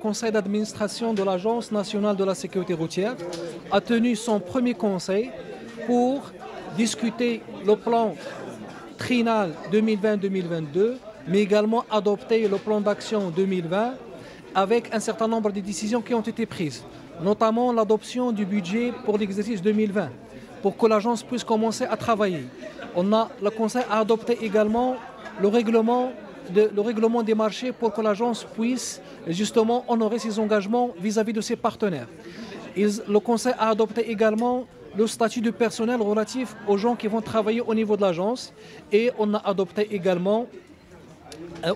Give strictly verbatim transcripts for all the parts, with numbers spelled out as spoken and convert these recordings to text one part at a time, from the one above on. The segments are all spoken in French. conseil d'administration de l'Agence nationale de la sécurité routière a tenu son premier conseil pour discuter le plan triennal deux mille vingt deux mille vingt-deux, mais également adopter le plan d'action deux mille vingt avec un certain nombre de décisions qui ont été prises, notamment l'adoption du budget pour l'exercice deux mille vingt, pour que l'agence puisse commencer à travailler. On a, le Conseil a adopté également le règlement, de, le règlement des marchés pour que l'agence puisse justement honorer ses engagements vis-à-vis de ses partenaires. Ils, le Conseil a adopté également le statut du personnel relatif aux gens qui vont travailler au niveau de l'agence, et on a adopté également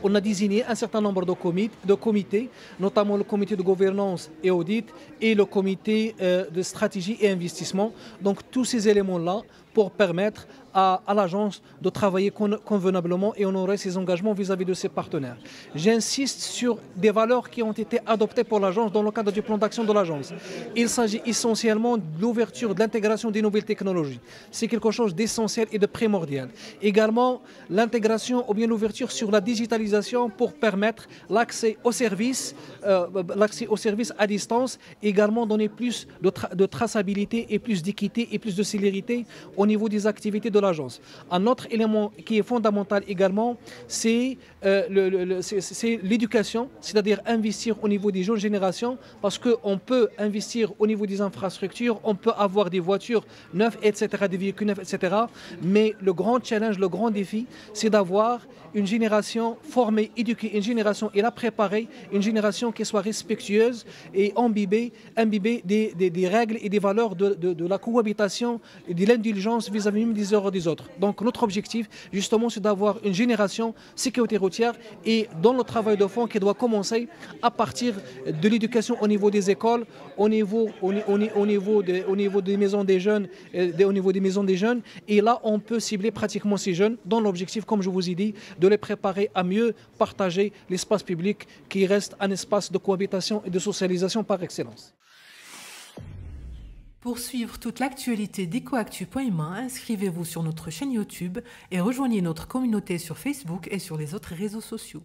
on a désigné un certain nombre de comités, de comités, notamment le comité de gouvernance et audit et le comité euh, de stratégie et investissement. Donc tous ces éléments-là pour permettre à, à l'agence de travailler con, convenablement et honorer ses engagements vis-à-vis de ses partenaires. J'insiste sur des valeurs qui ont été adoptées pour l'agence dans le cadre du plan d'action de l'agence. Il s'agit essentiellement de l'ouverture, de l'intégration des nouvelles technologies. C'est quelque chose d'essentiel et de primordial. Également, l'intégration ou bien l'ouverture sur la digitalisation pour permettre l'accès aux services, euh, l'accès aux services à distance, également donner plus de, tra de traçabilité et plus d'équité et plus de célérité au niveau des activités de l'agence. Un autre élément qui est fondamental également, c'est euh, le, le, c'est l'éducation, c'est-à-dire investir au niveau des jeunes générations, parce qu'on peut investir au niveau des infrastructures, on peut avoir des voitures neuves, et cetera, des véhicules neufs, et cetera. Mais le grand challenge, le grand défi, c'est d'avoir une génération formée, éduquée, une génération et la préparée, une génération qui soit respectueuse et imbibée, imbibée des, des, des règles et des valeurs de, de, de la cohabitation et de l'indulgence vis-à-vis des erreurs des autres. Donc notre objectif, justement, c'est d'avoir une génération sécurité routière, et dans le travail de fond qui doit commencer à partir de l'éducation au niveau des écoles, au niveau, au, au, au niveau, des, au niveau des maisons des jeunes, euh, des, au niveau des maisons des jeunes. Et là, on peut cibler pratiquement ces jeunes dans l'objectif, comme je vous ai dit, de les préparer à mieux partager l'espace public qui reste un espace de cohabitation et de socialisation par excellence. Pour suivre toute l'actualité d'Ecoactu point M A, inscrivez-vous sur notre chaîne YouTube et rejoignez notre communauté sur Facebook et sur les autres réseaux sociaux.